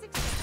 guy's existence.